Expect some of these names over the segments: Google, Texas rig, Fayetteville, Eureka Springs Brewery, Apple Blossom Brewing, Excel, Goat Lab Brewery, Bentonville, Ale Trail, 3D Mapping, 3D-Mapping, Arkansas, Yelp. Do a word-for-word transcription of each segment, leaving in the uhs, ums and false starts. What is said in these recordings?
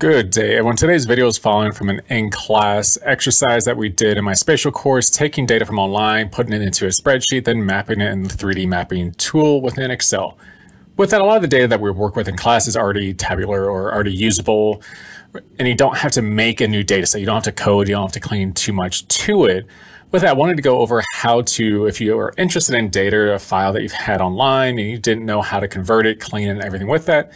Good day, everyone. Today's video is following from an in-class exercise that we did in my spatial course, taking data from online, putting it into a spreadsheet, then mapping it in the three D mapping tool within Excel. With that, a lot of the data that we work with in class is already tabular or already usable, and you don't have to make a new data set. You don't have to code, you don't have to clean too much to it. With that, I wanted to go over how to, if you are interested in data, a file that you've had online and you didn't know how to convert it, clean it, and everything with that,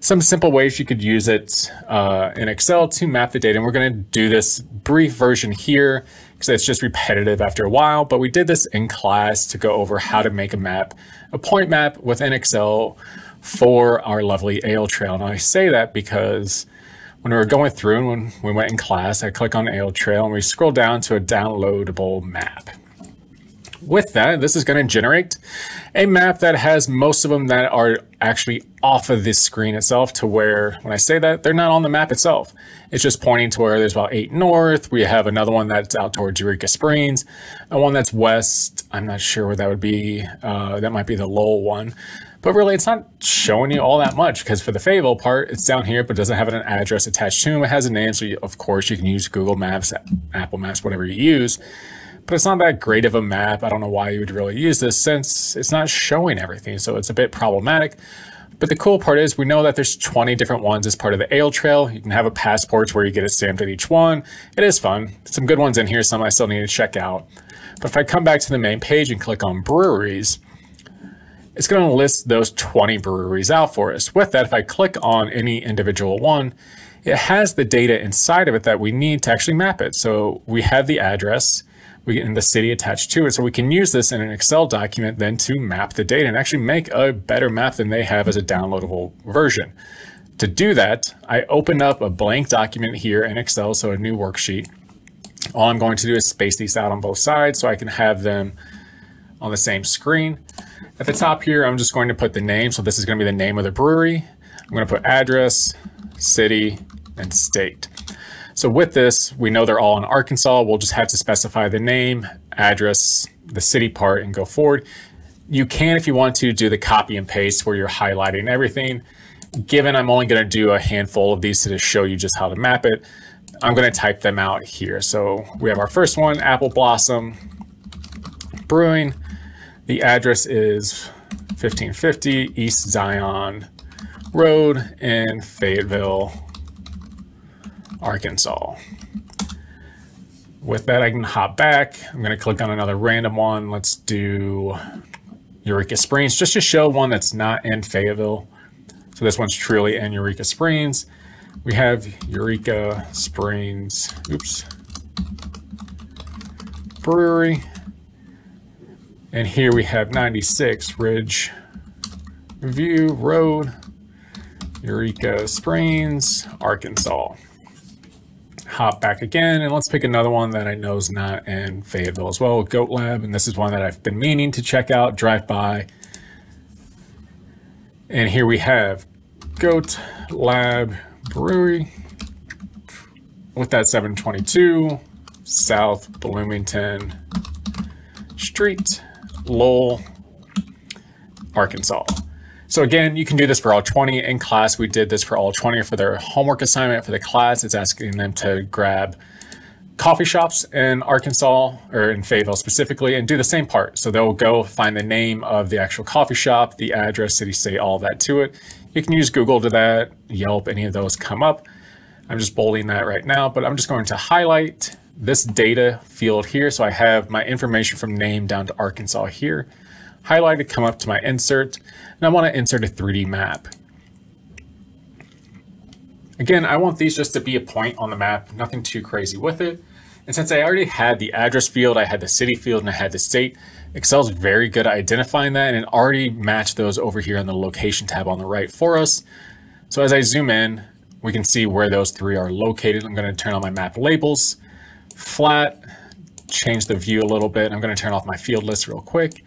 some simple ways you could use it uh, in Excel to map the data. And we're going to do this brief version here because it's just repetitive after a while, but we did this in class to go over how to make a map, a point map within Excel for our lovely Ale Trail. And I say that because when we were going through and when we went in class, I click on Ale Trail and we scroll down to a downloadable map. With that, this is going to generate a map that has most of them that are actually off of this screen itself, to where when I say that, they're not on the map itself. It's just pointing to where there's about eight north. We have another one that's out towards Eureka Springs, and one that's west. I'm not sure where that would be. Uh, that might be the Lowell one. But really, it's not showing you all that much, because for the Fayetteville part, it's down here, but doesn't have an address attached to them. It has a name, so you, of course you can use Google Maps, Apple Maps, whatever you use. But it's not that great of a map. I don't know why you would really use this, since it's not showing everything, so it's a bit problematic. But the cool part is we know that there's twenty different ones as part of the Ale Trail. You can have a passport where you get it stamped at each one. It is fun. Some good ones in here, some I still need to check out. But if I come back to the main page and click on breweries, it's going to list those twenty breweries out for us. With that, if I click on any individual one, it has the data inside of it that we need to actually map it. So we have the address, we get in the city attached to it. So we can use this in an Excel document then to map the data and actually make a better map than they have as a downloadable version. To do that, I open up a blank document here in Excel, so a new worksheet. All I'm going to do is space these out on both sides so I can have them on the same screen. At the top here, I'm just going to put the name. So this is going to be the name of the brewery. I'm going to put address, city, and state. So with this, we know they're all in Arkansas. We'll just have to specify the name, address, the city part, and go forward. You can, if you want to, do the copy and paste where you're highlighting everything. Given I'm only going to do a handful of these to just show you just how to map it, I'm going to type them out here. So we have our first one, Apple Blossom Brewing. The address is fifteen fifty East Zion Road in Fayetteville, Arkansas. With that, I can hop back. I'm going to click on another random one. Let's do Eureka Springs, just to show one that's not in Fayetteville. So this one's truly in Eureka Springs. We have Eureka Springs, oops, Brewery. And here we have ninety-six Ridge View Road, Eureka Springs, Arkansas. Hop back again, and let's pick another one that I know is not in Fayetteville as well, Goat Lab. And this is one that I've been meaning to check out, drive by. And here we have Goat Lab Brewery. With that, seven twenty-two South Bloomington Street, Lowell, Arkansas. So again, you can do this for all twenty in class. We did this for all twenty for their homework assignment for the class. It's asking them to grab coffee shops in Arkansas, or in Fayetteville specifically, and do the same part. So they'll go find the name of the actual coffee shop, the address, city, state, all that to it. You can use Google to that, Yelp, any of those come up. I'm just bolding that right now, but I'm just going to highlight this data field here. So I have my information from name down to Arkansas here. Highlighted, come up to my insert, and I want to insert a three D map. Again, I want these just to be a point on the map, nothing too crazy with it. And since I already had the address field, I had the city field, and I had the state, Excel's very good at identifying that and already matched those over here on the location tab on the right for us. So as I zoom in, we can see where those three are located. I'm going to turn on my map labels, flat, change the view a little bit. I'm going to turn off my field list real quick.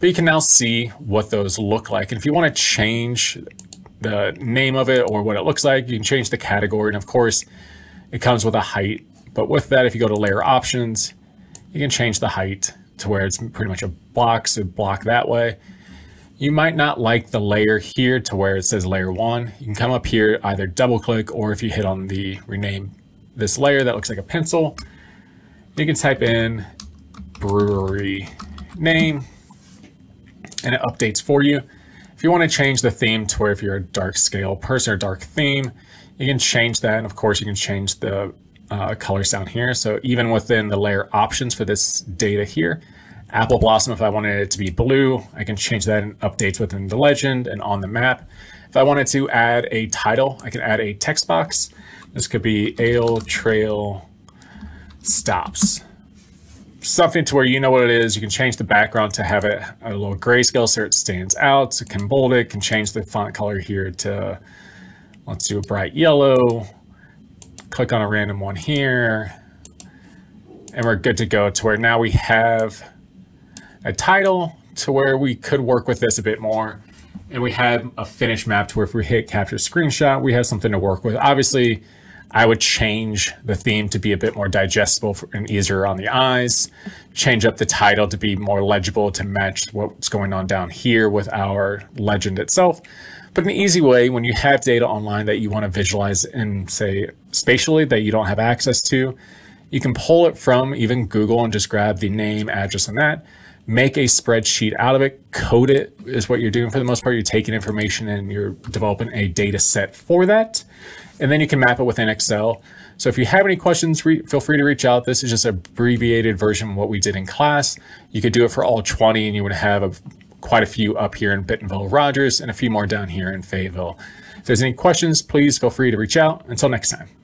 But you can now see what those look like. And if you want to change the name of it or what it looks like, you can change the category. And of course, it comes with a height. But with that, if you go to layer options, you can change the height to where it's pretty much a box, a block that way. You might not like the layer here to where it says layer one. You can come up here, either double click, or if you hit on the rename this layer that looks like a pencil, you can type in brewery name and it updates for you. If you want to change the theme to where if you're a dark scale person or dark theme, you can change that. And of course you can change the uh, colors down here. So even within the layer options for this data here, Apple Blossom, if I wanted it to be blue, I can change that in updates within the legend and on the map. If I wanted to add a title, I can add a text box. This could be Ale Trail Stops. Something to where you know what it is. You can change the background to have it a little grayscale so it stands out. So can bold it, can change the font color here to, let's do a bright yellow. Click on a random one here. And we're good to go to where now we have a title to where we could work with this a bit more. And we have a finished map to where if we hit capture screenshot, we have something to work with. Obviously, I would change the theme to be a bit more digestible and easier on the eyes, change up the title to be more legible to match what's going on down here with our legend itself. But an easy way when you have data online that you want to visualize and say spatially that you don't have access to, you can pull it from even Google and just grab the name, address, and that. Make a spreadsheet out of it, code it is what you're doing for the most part. You're taking information and you're developing a data set for that. And then you can map it within Excel. So if you have any questions, feel free to reach out. This is just an abbreviated version of what we did in class. You could do it for all twenty and you would have a, quite a few up here in Bentonville Rogers and a few more down here in Fayetteville. If there's any questions, please feel free to reach out. Until next time.